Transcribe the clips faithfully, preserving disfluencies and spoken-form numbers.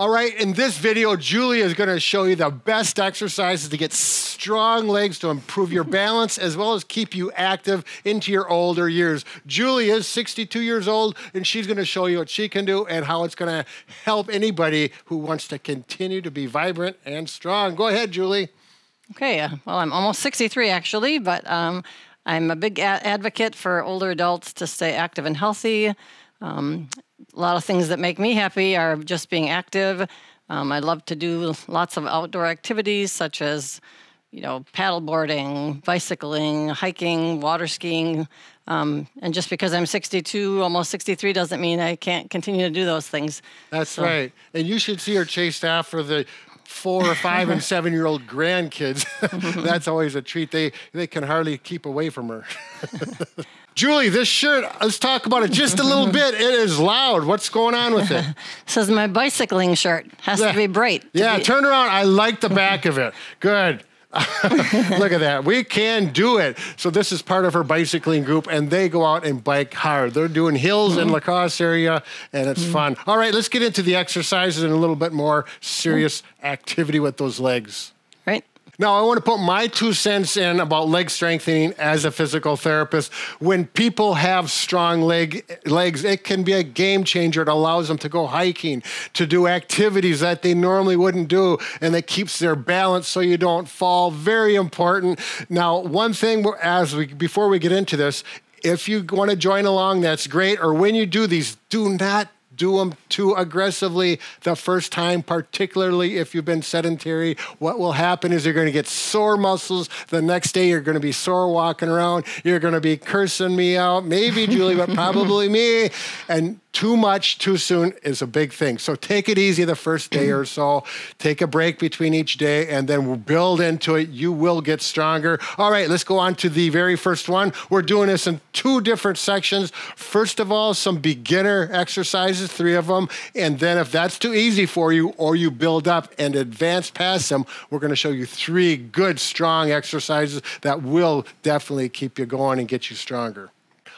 All right, in this video, Julie is gonna show you the best exercises to get strong legs to improve your balance as well as keep you active into your older years. Julie is sixty-two years old and she's gonna show you what she can do and how it's gonna help anybody who wants to continue to be vibrant and strong. Go ahead, Julie. Okay, uh, well, I'm almost sixty-three actually, but um, I'm a big a advocate for older adults to stay active and healthy. Um, A lot of things that make me happy are just being active. Um, I love to do lots of outdoor activities such as, you know, paddleboarding, bicycling, hiking, water skiing. Um, and just because I'm sixty-two, almost sixty-three, doesn't mean I can't continue to do those things. That's so. Right. And you should see her chased after the four or five and seven-year-old grandkids. That's always a treat. They, they can hardly keep away from her. Julie, this shirt, let's talk about it just a little bit. It is loud. What's going on with it? This is my bicycling shirt. Has yeah. to be bright. To yeah, be turn around. I like the back of it. Good. Look at that. We can do it. So this is part of her bicycling group, and they go out and bike hard. They're doing hills mm-hmm. in La Crosse area, and it's mm-hmm. fun. All right, let's get into the exercises and a little bit more serious mm-hmm. activity with those legs. Right. Now, I want to put my two cents in about leg strengthening as a physical therapist. When people have strong leg, legs, it can be a game changer. It allows them to go hiking, to do activities that they normally wouldn't do, and it keeps their balance so you don't fall. Very important. Now, one thing as we, before we get into this, if you want to join along, that's great. Or when you do these, do not do them too aggressively the first time, particularly if you've been sedentary. What will happen is you're gonna get sore muscles. The next day you're gonna be sore walking around. You're gonna be cursing me out, maybe Julie, but probably me. And too much too soon is a big thing. So take it easy the first day or so. Take a break between each day and then we'll build into it. You will get stronger. All right, let's go on to the very first one. We're doing this in two different sections. First of all, some beginner exercises, three of them, and then if that's too easy for you or you build up and advance past them, we're going to show you three good strong exercises that will definitely keep you going and get you stronger.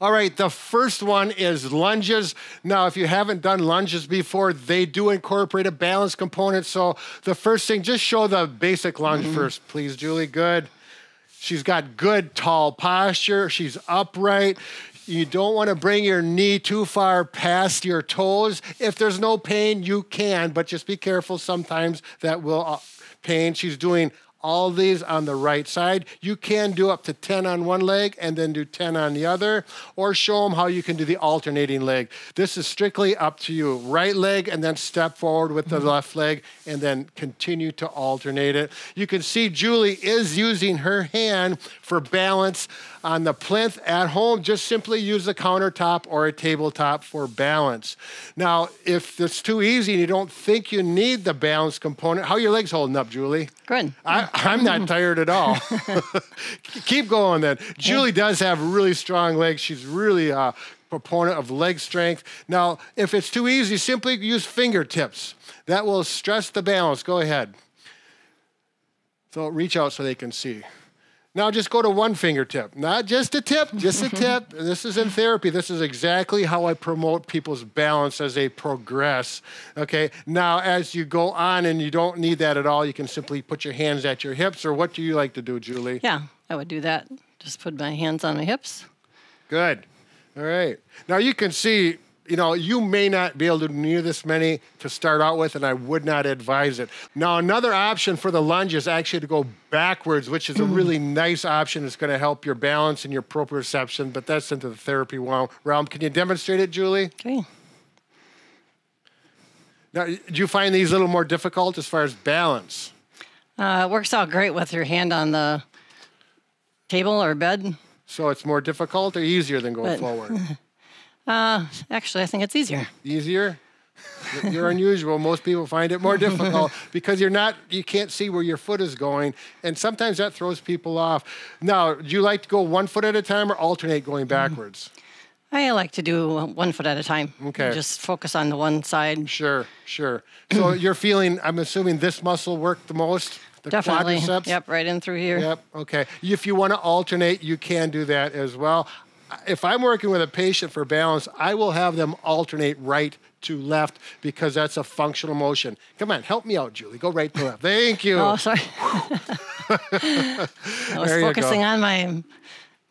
All right, the first one is lunges. Now, if you haven't done lunges before, they do incorporate a balance component. So the first thing, just show the basic lunge mm-hmm. first, please, Julie. Good. She's got good tall posture. She's upright. You don't want to bring your knee too far past your toes. If there's no pain, you can, but just be careful. Sometimes that will pain. She's doing all these on the right side. You can do up to ten on one leg and then do ten on the other, or show them how you can do the alternating leg. This is strictly up to you. Right leg and then step forward with the mm-hmm. left leg and then continue to alternate it. You can see Julie is using her hand for balance on the plinth. At home, just simply use a countertop or a tabletop for balance. Now, if it's too easy and you don't think you need the balance component, how are your legs holding up, Julie? Good. I, I'm not tired at all. Keep going then. Julie does have really strong legs. She's really a proponent of leg strength. Now, if it's too easy, simply use fingertips. That will stress the balance. Go ahead. So reach out so they can see. Now just go to one fingertip, not just a tip, just a tip. This is in therapy. This is exactly how I promote people's balance as they progress, okay? Now, as you go on and you don't need that at all, you can simply put your hands at your hips, or what do you like to do, Julie? Yeah, I would do that. Just put my hands on my hips. Good, all right. Now you can see, you know, you may not be able to do near this many to start out with, and I would not advise it. Now, another option for the lunge is actually to go backwards, which is a really nice option. It's going to help your balance and your proprioception, but that's into the therapy realm. Can you demonstrate it, Julie? Okay. Now, do you find these a little more difficult as far as balance? Uh, it works out great with your hand on the table or bed. So it's more difficult or easier than going but, forward? Uh, actually, I think it's easier. Easier? You're unusual. Most people find it more difficult because you're not, you can't see where your foot is going. And sometimes that throws people off. Now, do you like to go one foot at a time or alternate going backwards? I like to do one foot at a time. Okay. Just focus on the one side. Sure, sure. So you're feeling, I'm assuming this muscle worked the most? The Definitely. Quadriceps? Yep, right in through here. Yep, okay. If you want to alternate, you can do that as well. if I'm working with a patient for balance, I will have them alternate right to left because that's a functional motion. Come on, help me out, Julie. Go right to left. Thank you. Oh, sorry. I was there focusing on my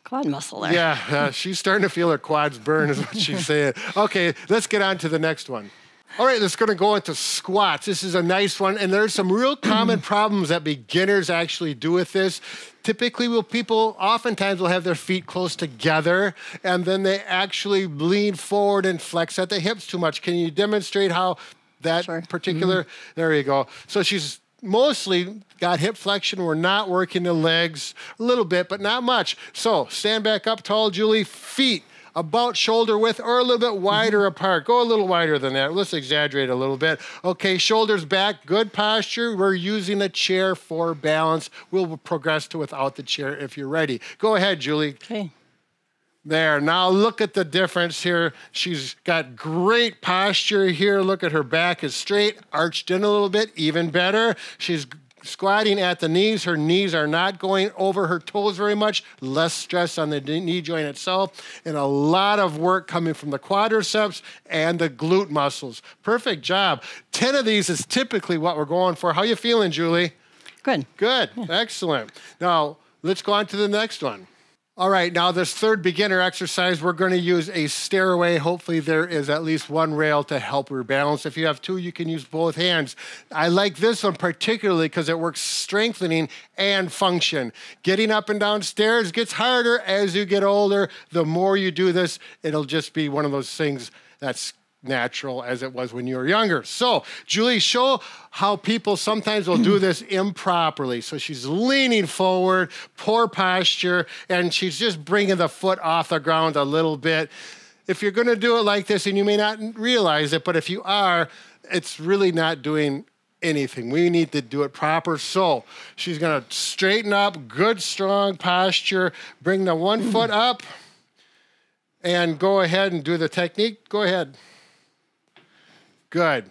quad muscle there. Yeah, uh, she's starting to feel her quads burn is what she's saying. Okay, let's get on to the next one. All right, let's gonna go into squats. This is a nice one, and there's some real common problems that beginners actually do with this. Typically, will people oftentimes will have their feet close together, and then they actually lean forward and flex at the hips too much. Can you demonstrate how that sure. particular, mm-hmm. there you go. So she's mostly got hip flexion. We're not working the legs a little bit, but not much. So stand back up tall, Julie, feet about shoulder width or a little bit wider mm-hmm. apart. Go a little wider than that. Let's exaggerate a little bit. Okay, shoulders back, good posture. We're using a chair for balance. We'll progress to without the chair if you're ready. Go ahead, Julie. Okay. There, now look at the difference here. She's got great posture here. Look at her back is straight, arched in a little bit, even better. She's squatting at the knees. Her knees are not going over her toes very much. Less stress on the knee joint itself. And a lot of work coming from the quadriceps and the glute muscles. Perfect job. ten of these is typically what we're going for. How you feeling, Julie? Good. Good. Yeah. Excellent. Now, let's go on to the next one. All right, now this third beginner exercise, we're going to use a stairway. Hopefully there is at least one rail to help your balance. If you have two, you can use both hands. I like this one particularly because it works strengthening and function. Getting up and down stairs gets harder as you get older. The more you do this, it'll just be one of those things that's natural as it was when you were younger. So, Julie, show how people sometimes will do this improperly. So she's leaning forward, poor posture, and she's just bringing the foot off the ground a little bit. If you're going to do it like this, and you may not realize it, but if you are, it's really not doing anything. We need to do it proper. So she's going to straighten up, good, strong posture, bring the one foot up, and go ahead and do the technique. Go ahead. Good.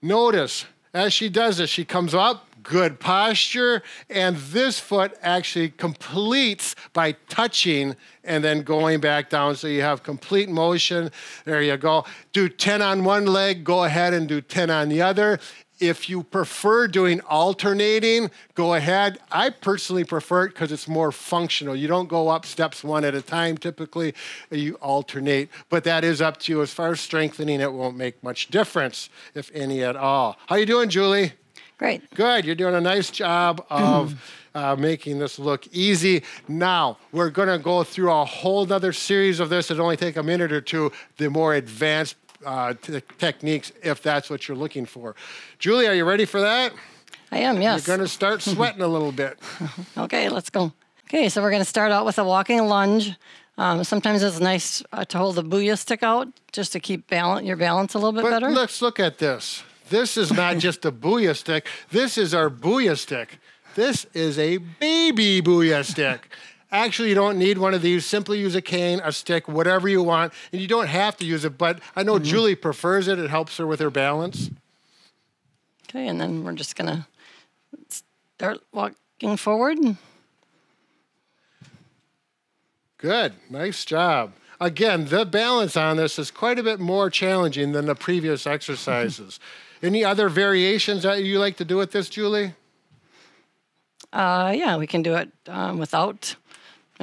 Notice, as she does this, she comes up, good posture, and this foot actually completes by touching and then going back down, so you have complete motion. There you go. Do ten on one leg, go ahead and do ten on the other. If you prefer doing alternating, go ahead. I personally prefer it because it's more functional. You don't go up steps one at a time typically, you alternate, but that is up to you. As far as strengthening, it won't make much difference, if any at all. How you doing, Julie? Great. Good, you're doing a nice job of uh, making this look easy. Now, we're gonna go through a whole nother series of this. It'll only take a minute or two, the more advanced Uh, t techniques, if that's what you're looking for. Julie, are you ready for that? I am, yes. You're going to start sweating a little bit. Okay, let's go. Okay, so we're going to start out with a walking lunge. Um, sometimes it's nice uh, to hold the Booyah Stik out just to keep balance, your balance a little bit but better. Let's look at this. This is not just a Booyah Stik. This is our Booyah Stik. This is a baby Booyah Stik. Actually, you don't need one of these. Simply use a cane, a stick, whatever you want, and you don't have to use it, but I know mm-hmm. Julie prefers it. It helps her with her balance. Okay, and then we're just gonna start walking forward. Good, nice job. Again, the balance on this is quite a bit more challenging than the previous exercises. Any other variations that you like to do with this, Julie? Uh, yeah, we can do it um, without.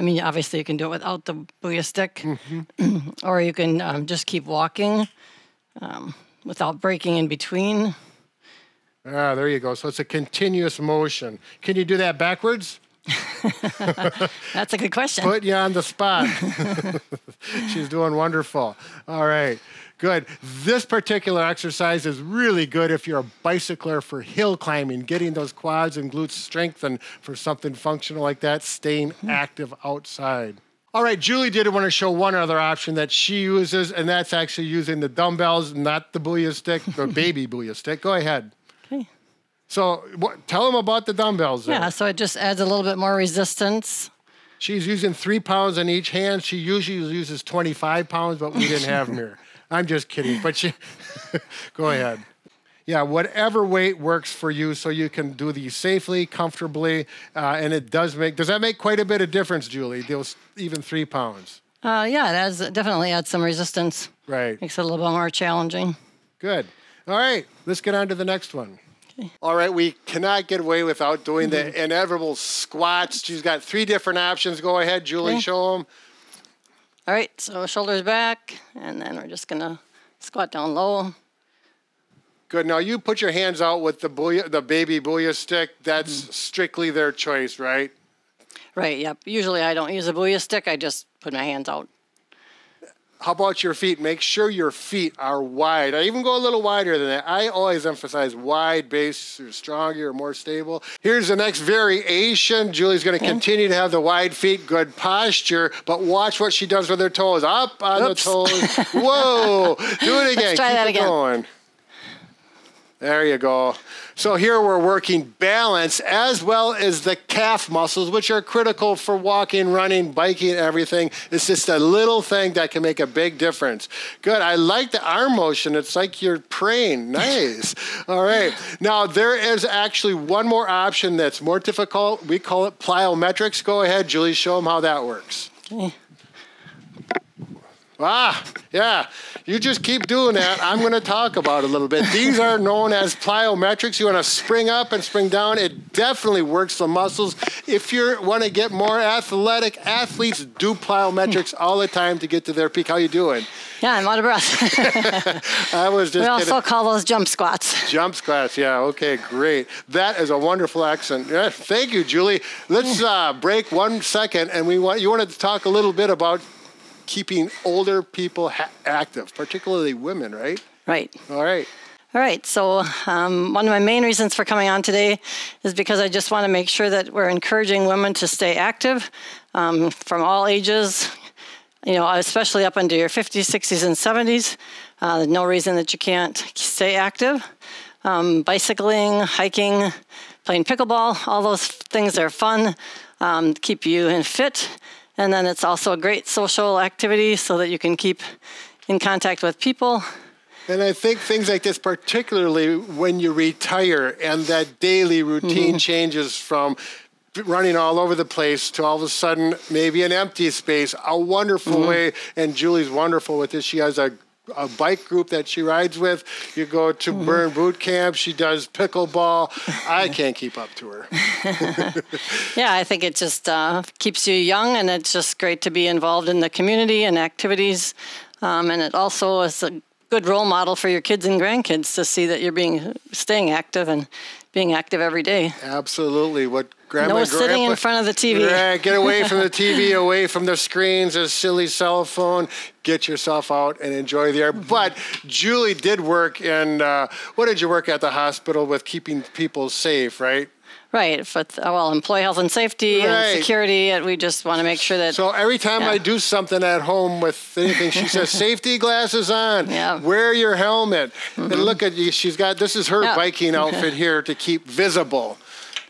I mean, obviously you can do it without the Booyah Stik, mm-hmm. or you can um, just keep walking um, without breaking in between. Ah, there you go. So it's a continuous motion. Can you do that backwards? That's a good question. Put you on the spot. She's doing wonderful. All right. Good. This particular exercise is really good if you're a bicycler for hill climbing, getting those quads and glutes strengthened for something functional like that, staying active outside. All right, Julie did want to show one other option that she uses, and that's actually using the dumbbells, not the Booyah Stik, the baby Booyah Stik. Go ahead. Okay. So what, tell them about the dumbbells. There. Yeah, so it just adds a little bit more resistance. She's using three pounds in each hand. She usually uses twenty-five pounds, but we didn't have them here. I'm just kidding, but she, go ahead. Yeah, whatever weight works for you so you can do these safely, comfortably, uh, and it does make, does that make quite a bit of difference, Julie, those even three pounds? Uh, yeah, it adds, it definitely adds some resistance. Right. Makes it a little bit more challenging. Good. All right, let's get on to the next one. Okay. All right, we cannot get away without doing mm-hmm. the inevitable squats. She's got three different options. Go ahead, Julie, okay. show them. All right, so shoulders back, and then we're just gonna squat down low. Good, now you put your hands out with the booyah, the baby Booyah Stik. That's mm-hmm. strictly their choice, right? Right, yep. Usually I don't use a Booyah Stik, I just put my hands out. How about your feet? Make sure your feet are wide. I even go a little wider than that. I always emphasize wide base. You're stronger, you're more stable. Here's the next variation. Julie's going to continue to have the wide feet, good posture, but watch what she does with her toes. Up on Oops. the toes. Whoa. Do it again. Let's try Keep that again. Going. There you go. So here we're working balance as well as the calf muscles, which are critical for walking, running, biking, everything. It's just a little thing that can make a big difference. Good. I like the arm motion. It's like you're praying. Nice. All right. Now, there is actually one more option that's more difficult. We call it plyometrics. Go ahead, Julie. Show them how that works. Okay. Ah, yeah, you just keep doing that. I'm going to talk about it a little bit. These are known as plyometrics. You want to spring up and spring down. It definitely works the muscles. If you want to get more athletic, athletes do plyometrics all the time to get to their peak. How you doing? Yeah, I'm out of breath. I was just We also kidding. call those jump squats. Jump squats, yeah, okay, great. That is a wonderful accent. Yeah, thank you, Julie. Let's uh, break one second, and we want you wanted to talk a little bit about keeping older people ha active, particularly women, right? Right. All right. All right, so um, one of my main reasons for coming on today is because I just want to make sure that we're encouraging women to stay active um, from all ages, you know, especially up into your fifties, sixties, and seventies. Uh, no reason that you can't stay active. Um, bicycling, hiking, playing pickleball, all those things are fun, um, keep you in fit. And then it's also a great social activity so that you can keep in contact with people. And I think things like this, particularly when you retire and that daily routine mm-hmm. changes from running all over the place to all of a sudden maybe an empty space, a wonderful mm-hmm. way, and Julie's wonderful with this. She has a a bike group that she rides with. You go to mm-hmm. Burn Boot Camp. She does pickleball. I can't keep up to her. Yeah, I think it just uh, keeps you young, and it's just great to be involved in the community and activities. Um, and it also is a good role model for your kids and grandkids to see that you're being staying active and being active every day. Absolutely. What Grandma, no sitting grandpa, in front of the T V. Right, get away from the T V, away from the screens, a silly cell phone. Get yourself out and enjoy the air. Mm-hmm. But Julie did work in, uh, what did you work at the hospital with keeping people safe, right? Right, with, well, employee health and safety right. and security, and we just want to make sure that... So every time yeah. I do something at home with anything, she says, safety glasses on, yeah. wear your helmet. Mm-hmm. And look at you, she's got, this is her yeah. biking outfit here to keep visible.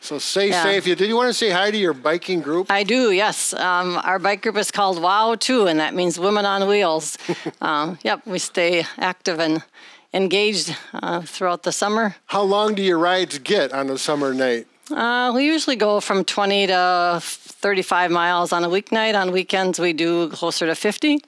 So stay yeah. safe. Did you want to say hi to your biking group? I do, yes. Um, our bike group is called wow two, and that means Women on Wheels. um, yep, we stay active and engaged uh, throughout the summer. How long do your rides get on a summer night? Uh, we usually go from twenty to thirty-five miles on a weeknight. On weekends, we do closer to fifty.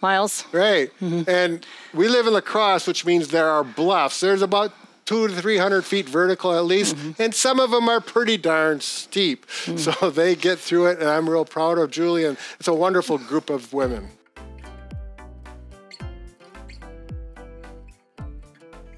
Miles. Right. Mm-hmm. And we live in La Crosse, which means there are bluffs. There's about two to three hundred feet vertical at least, mm-hmm. and some of them are pretty darn steep. Mm-hmm. So they get through it, and I'm real proud of Julie, and it's a wonderful group of women.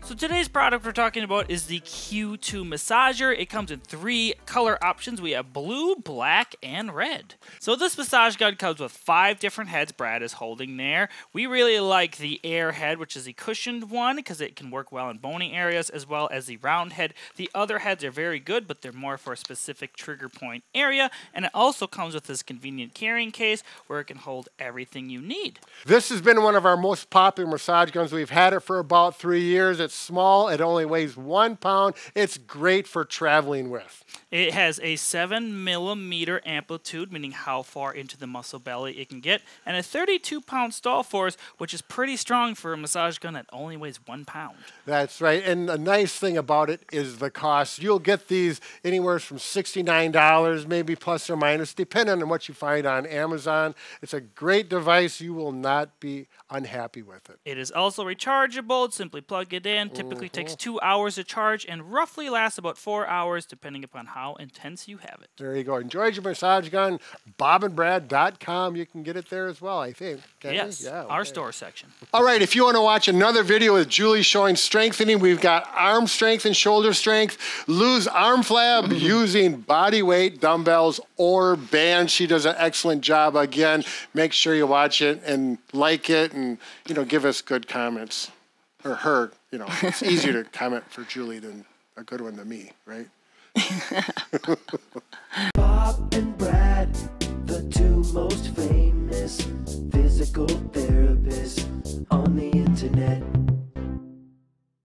So today's product we're talking about is the Q two Massager. It comes in three color options. We have blue, black, and red. So this massage gun comes with five different heads Brad is holding there. We really like the air head, which is the cushioned one, because it can work well in bony areas, as well as the round head. The other heads are very good, but they're more for a specific trigger point area. And it also comes with this convenient carrying case where it can hold everything you need. This has been one of our most popular massage guns. We've had it for about three years. It's small. It only weighs one pound. It's great for traveling with. It has a seven millimeter amplitude, meaning how far into the muscle belly it can get, and a thirty-two pound stall force, which is pretty strong for a massage gun that only weighs one pound. That's right. And a nice thing about it is the cost. You'll get these anywhere from sixty-nine dollars, maybe plus or minus, depending on what you find on Amazon. It's a great device. You will not be unhappy with it. It is also rechargeable. Simply plug it in. Typically mm-hmm. takes two hours to charge and roughly lasts about four hours, depending upon how intense you have it. There you go. Enjoy your massage gun. bob and brad dot com. You can get it there as well, I think. Can yes, yeah, okay. Our store section. All right, if you want to watch another video with Julie showing strengthening, we've got arm strength and shoulder strength. Lose arm flab using body weight, dumbbells, or bands. She does an excellent job. Again, make sure you watch it and like it and, you know, give us good comments. Or her, you know. It's easier to comment for Julie than a good one to me, right? Bob and Brad, the two most famous physical therapists on the internet.